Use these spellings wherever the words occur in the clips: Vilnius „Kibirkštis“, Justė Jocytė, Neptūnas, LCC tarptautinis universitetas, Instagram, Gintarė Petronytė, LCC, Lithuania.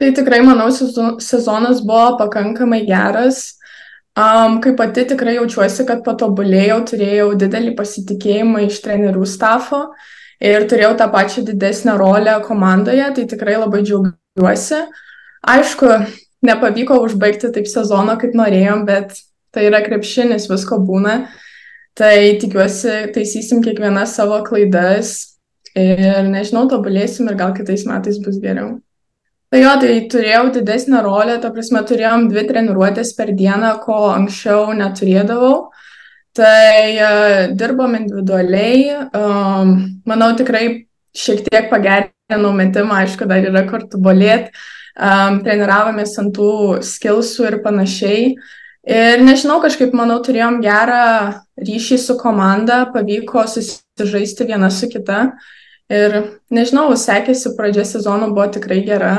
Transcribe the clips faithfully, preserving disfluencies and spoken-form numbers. Tai tikrai, manau, sezonas buvo pakankamai geras. Um, kaip pati tikrai jaučiuosi, kad patobulėjau, turėjau didelį pasitikėjimą iš trenerių stafo ir turėjau tą pačią didesnę rolę komandoje, tai tikrai labai džiaugiuosi. Aišku, nepavyko užbaigti taip sezono, kaip norėjom, bet tai yra krepšinis, visko būna. Tai tikiuosi, taisysim kiekvieną savo klaidas ir, nežinau, tobulėsim ir gal kitais metais bus geriau. Tai jo, tai turėjau didesnę rolę, ta prasme turėjom dvi treniruotės per dieną, ko anksčiau neturėdavau. Tai uh, dirbom individualiai, um, manau tikrai šiek tiek pagerinau metimą, aišku, dar yra kur tobulėti, um, treniravomės ant tų skilsų ir panašiai. Ir nežinau, kažkaip, manau, turėjom gerą ryšį su komanda, pavyko susižaisti viena su kita. Ir, nežinau, sekėsi, pradžia sezono buvo tikrai gera,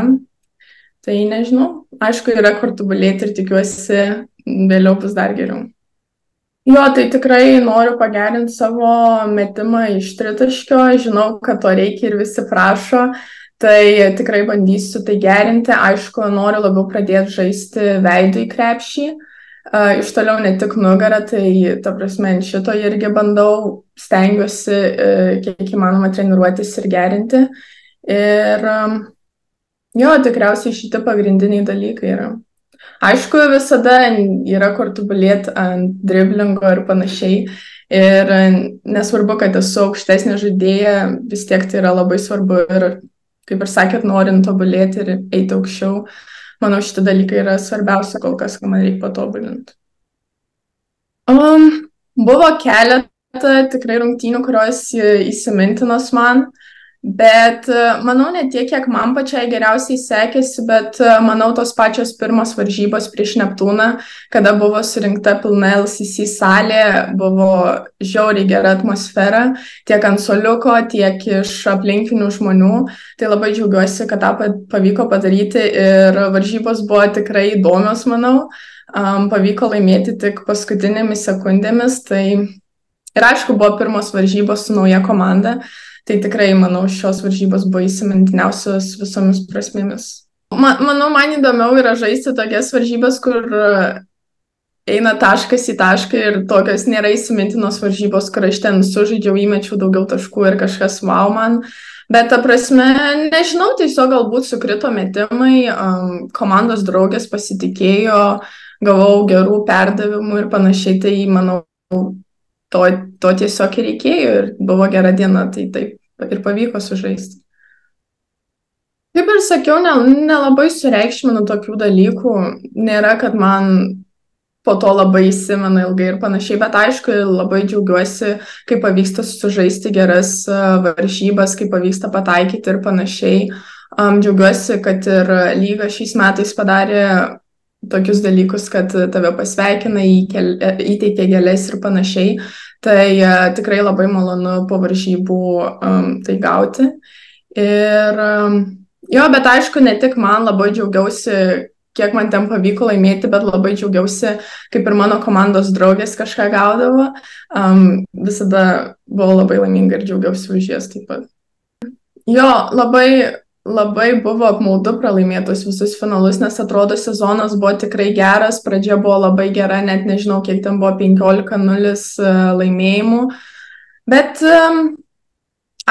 tai nežinau, aišku, yra kur tobulėti ir tikiuosi, vėliau bus dar geriau. Jo, tai tikrai noriu pagerinti savo metimą iš tritaškio, žinau, kad to reikia ir visi prašo, tai tikrai bandysiu tai gerinti, aišku, noriu labiau pradėti žaisti veidų į krepšį. Uh, iš toliau ne tik nugarą, tai, ta prasme, šito irgi bandau, stengiuosi, uh, kiek įmanoma treniruotis ir gerinti. Ir um, jo, tikriausiai šitie pagrindiniai dalykai yra. Aišku, visada yra kur tobulėti ant driblingo ir panašiai. Ir nesvarbu, kad esu aukštesnė žaidėja, vis tiek tai yra labai svarbu. Ir, kaip ir sakėt, norint tobulėti ir eiti aukščiau. Manau, šitie dalykai yra svarbiausia kol kas, ką man reikia patobulinti. Um, buvo keletą tikrai rungtynių, kurios įsimintinos man, bet manau, ne tiek, kiek man pačiai geriausiai sekėsi, bet manau, tos pačios pirmos varžybos prieš Neptūną, kada buvo surinkta pilna L C C salė, buvo žiauriai gera atmosfera, tiek ant suoliuko, tiek iš aplinkinių žmonių. Tai labai džiaugiuosi, kad tą pavyko padaryti ir varžybos buvo tikrai įdomios, manau. Um, pavyko laimėti tik paskutinėmis sekundėmis. Tai... Ir aišku, buvo pirmos varžybos su nauja komanda. Tai tikrai, manau, šios varžybos buvo įsimintiniausios visomis prasmėmis. Man, manau, man įdomiau yra žaisti tokias varžybas, kur... eina taškas į tašką ir tokios nėra įsimintinos varžybos, kur aš ten sužaidžiau, įmečiau daugiau taškų ir kažkas wow man. Bet ta prasme, nežinau, tiesiog galbūt sukrito metimai, um, komandos draugės pasitikėjo, gavau gerų perdavimų ir panašiai, tai manau, to, to tiesiog ir reikėjo ir buvo gera diena, tai taip ir pavyko sužaisti. Kaip ir sakiau, nelabai sureikšminu tokių dalykų, nėra, kad man... po to labai įsimena ilgai ir panašiai, bet aišku, labai džiaugiuosi, kaip pavyksta sužaisti geras varžybas, kaip pavyksta pataikyti ir panašiai. Džiaugiuosi, kad ir lyga šiais metais padarė tokius dalykus, kad tave pasveikina, įteikia gėles ir panašiai. Tai tikrai labai malonu po varžybų tai gauti. Ir jo, bet aišku, ne tik man, labai džiaugiausi, kiek man ten pavyko laimėti, bet labai džiaugiausi, kaip ir mano komandos draugės kažką gaudavo. Um, visada buvau labai laiminga ir džiaugiausi už jas taip pat. Jo, labai, labai buvo apmaudu pralaimėtus visus finalus, nes atrodo sezonas buvo tikrai geras, pradžia buvo labai gera, net nežinau, kiek ten buvo penkiolika nulis laimėjimų. Bet... Um,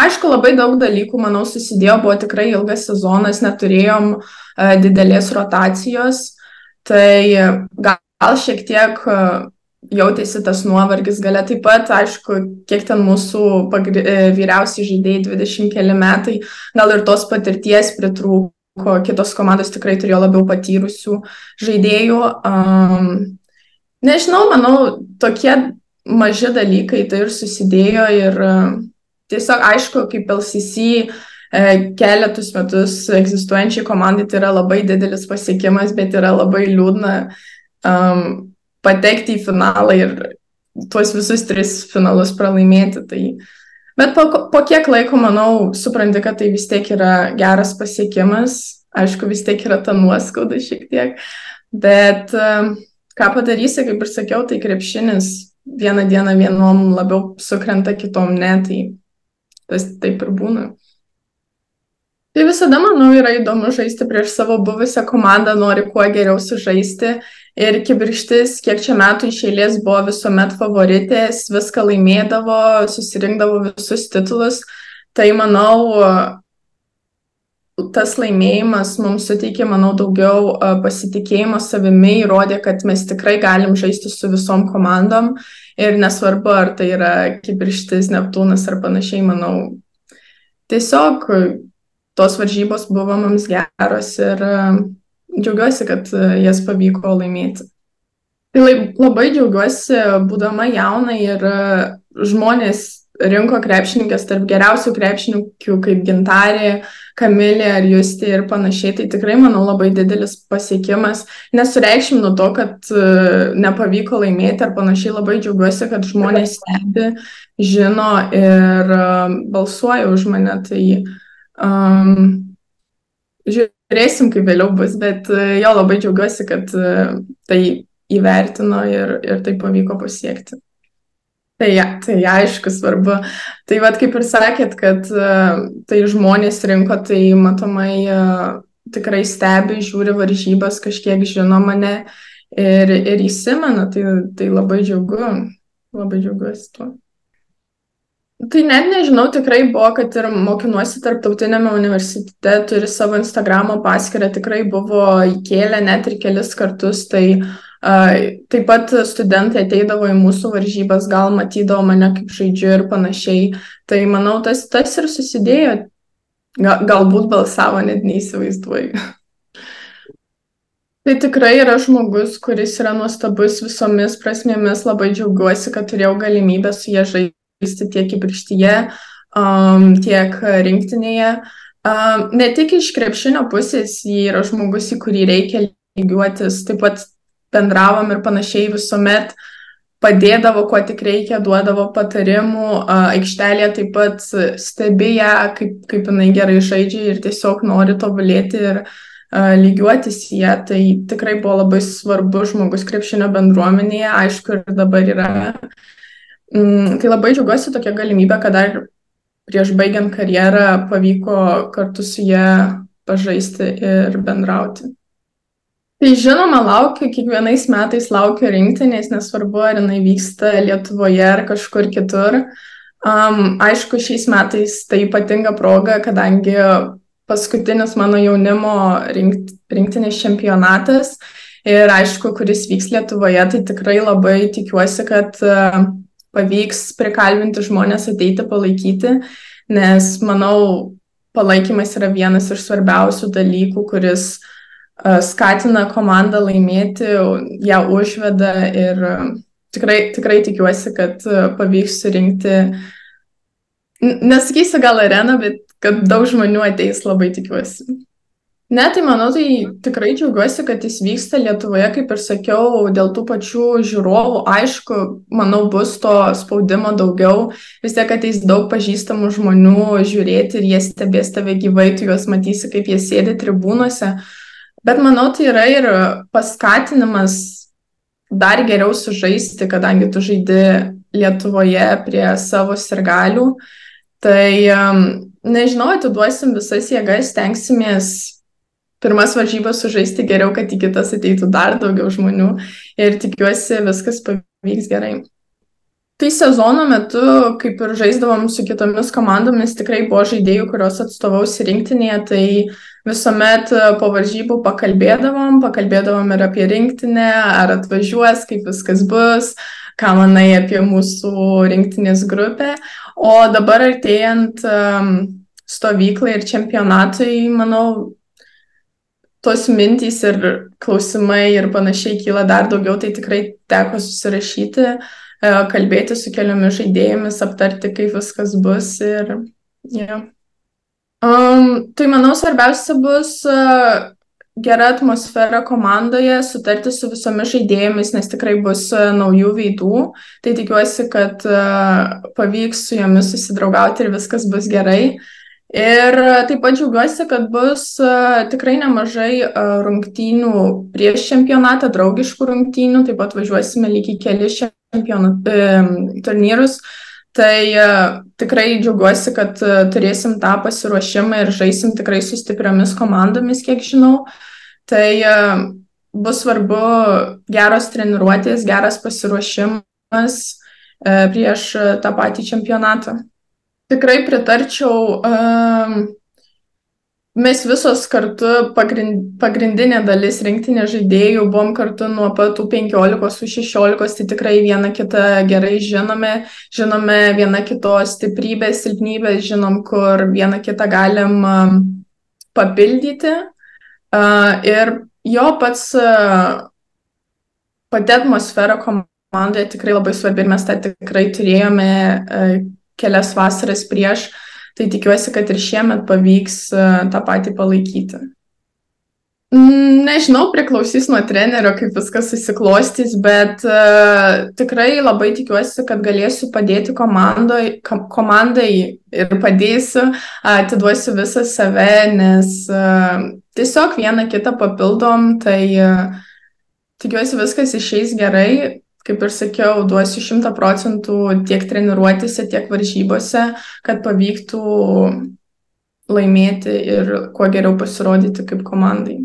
Aišku, labai daug dalykų, manau, susidėjo, buvo tikrai ilgas sezonas, neturėjom didelės rotacijos, tai gal šiek tiek jautėsi tas nuovargis gale. Taip pat, aišku, kiek ten mūsų pagri... vyriausiai žaidėjai dvidešimt keli metai, gal ir tos patirties pritrūko, kitos komandos tikrai turėjo labiau patyrusių žaidėjų. Um, nežinau, manau, tokie maži dalykai tai ir susidėjo ir... Tiesiog, aišku, kaip L C C keletus metus egzistuojančiai komandai, tai yra labai didelis pasiekimas, bet yra labai liūdna um, patekti į finalą ir tuos visus tris finalus pralaimėti. Tai... Bet po, po kiek laiko, manau, supranti, kad tai vis tiek yra geras pasiekimas. Aišku, vis tiek yra ta nuoskauda šiek tiek. Bet um, ką padarysi, kaip ir sakiau, tai krepšinis. Vieną dieną vienom labiau sukrenta, kitom ne, tai... Tas taip ir būna. Tai visada, manau, yra įdomu žaisti prieš savo buvusią komandą, nori kuo geriau sužaisti. Ir Kibirkštis, kiek čia metų iš eilės, buvo visuomet favoritės, viską laimėdavo, susirinkdavo visus titulus. Tai, manau, tas laimėjimas mums suteikė, manau, daugiau pasitikėjimo savimi, įrodė, kad mes tikrai galim žaisti su visom komandom. Ir nesvarbu, ar tai yra Kibirkštis, Neptūnas ar panašiai, manau, tiesiog tos varžybos buvo mums geros ir džiaugiuosi, kad jas pavyko laimėti. Tai labai džiaugiuosi, būdama jauna, ir žmonės rinko krepšininkės tarp geriausių krepšininkų kaip Gintarė, Kamilė ar Justė ir panašiai. Tai tikrai, manau, labai didelis pasiekimas. Nesureikšminu to, kad nepavyko laimėti ar panašiai. Labai džiaugiuosi, kad žmonės stebi, žino ir balsuoja už mane. Tai um, žiūrėsim, kaip vėliau bus, bet jo, labai džiaugiuosi, kad tai įvertino ir, ir tai pavyko pasiekti. Tai, tai aišku, svarbu. Tai vat, kaip ir sakėt, kad tai žmonės rinko, tai matomai tikrai stebi, žiūri varžybas, kažkiek žino mane ir, ir įsimena, tai, tai labai džiaugu, labai džiaugiuosi tuo. Tai net nežinau, tikrai buvo, kad ir mokinuosi tarptautiniame universitete, turi savo Instagramo paskyrą, tikrai buvo įkėlę net ir kelis kartus, tai taip pat studentai ateidavo į mūsų varžybas, gal matydavo mane, kaip žaidžiu ir panašiai. Tai, manau, tas, tas ir susidėjo. Galbūt balsavo, net neįsivaizduoju. Tai tikrai yra žmogus, kuris yra nuostabus visomis prasmėmis. Labai džiaugiuosi, kad turėjau galimybę su ja žaisti tiek Kibirkštyje, um, tiek rinktinėje. Um, ne tik iš krepšinio pusės, ji yra žmogus, į kurį reikia lygiuotis. Taip pat bendravom ir panašiai, visuomet padėdavo, kuo tik reikia, duodavo patarimų. Aikštelėje taip pat stebėjo, kaip, kaip jinai gerai žaidžia ir tiesiog nori tobulėti ir a, lygiuotis į ją. Tai tikrai buvo labai svarbu žmogus krepšinio bendruomenėje, aišku, ir dabar yra. Mm, tai labai džiaugiuosi tokia galimybė, kad dar prieš baigiant karjerą pavyko kartu su ja pažaisti ir bendrauti. Tai žinoma, laukiu, kiekvienais metais laukiu rinktinės, nesvarbu, ar jinai vyksta Lietuvoje ar kažkur kitur. Um, aišku, šiais metais tai ypatinga proga, kadangi paskutinis mano jaunimo rinkt, rinktinės čempionatas ir aišku, kuris vyks Lietuvoje, tai tikrai labai tikiuosi, kad uh, pavyks prikalbinti žmonės ateiti palaikyti, nes manau, palaikymas yra vienas iš svarbiausių dalykų, kuris skatina komandą laimėti, ją užveda ir tikrai, tikrai tikiuosi, kad pavyks surinkti, nesakysiu gal areną, bet kad daug žmonių ateis, labai tikiuosi. Ne, tai manau, tai tikrai džiaugiuosi, kad jis vyksta Lietuvoje, kaip ir sakiau, dėl tų pačių žiūrovų. Aišku, manau, bus to spaudimo daugiau, vis tiek ateis daug pažįstamų žmonių žiūrėti ir jie stebės tave gyvai, tu juos matysi, kaip jie sėdi tribūnuose. Bet manau, tai yra ir paskatinimas dar geriau sužaisti, kadangi tu žaidi Lietuvoje prie savo sirgalių. Tai nežinau, atiduosim visas jėgas, tenksimės pirmas varžybas sužaisti geriau, kad į kitas ateitų dar daugiau žmonių ir tikiuosi, viskas pavyks gerai. Tai sezono metu, kaip ir žaisdavom su kitomis komandomis, tikrai buvo žaidėjų, kurios atstovausi rinktinėje, tai visuomet po varžybų pakalbėdavom, pakalbėdavom ir apie rinktinę, ar atvažiuos, kaip viskas bus, ką manai apie mūsų rinktinės grupę. O dabar artėjant stovyklai ir čempionatui, manau, tos mintys ir klausimai ir panašiai kyla dar daugiau, tai tikrai teko susirašyti, kalbėti su keliomis žaidėjomis, aptarti, kaip viskas bus ir yeah. um, tai, manau, svarbiausia bus uh, gera atmosfera komandoje, sutarti su visomis žaidėjomis, nes tikrai bus uh, naujų veidų, tai tikiuosi, kad uh, pavyks su jomis susidraugauti ir viskas bus gerai. Ir taip pat džiaugiuosi, kad bus tikrai nemažai rungtynių prieš čempionatą, draugiškų rungtynių, taip pat važiuosime lygiai keli čempionat, e, turnyrus, Tai tikrai džiaugiuosi, kad turėsim tą pasiruošimą ir žaisim tikrai su stipriomis komandomis, kiek žinau. Tai bus svarbu geros treniruotės, geras pasiruošimas prieš tą patį čempionatą. Tikrai pritarčiau, mes visos kartu, pagrindinė dalis rinktinės žaidėjų, buvom kartu nuo pat penkiolikos su šešiolikos, tai tikrai vieną kitą gerai žinome, žinome vieną kitos stiprybės, silpnybės, žinom, kur vieną kitą galim papildyti. Ir jo pats pati atmosfera komandoje tikrai labai svarbi ir mes tą tikrai turėjome kelias vasaras prieš, tai tikiuosi, kad ir šiemet pavyks tą patį palaikyti. Nežinau, priklausys nuo trenerio, kaip viskas susiklostys, bet tikrai labai tikiuosi, kad galėsiu padėti komandai, komandai ir padėsiu, atiduosiu visą save, nes tiesiog vieną kitą papildom, tai tikiuosi viskas išeis gerai. Kaip ir sakiau, duosiu šimtą procentų tiek treniruotėse, tiek varžybose, kad pavyktų laimėti ir kuo geriau pasirodyti kaip komandai.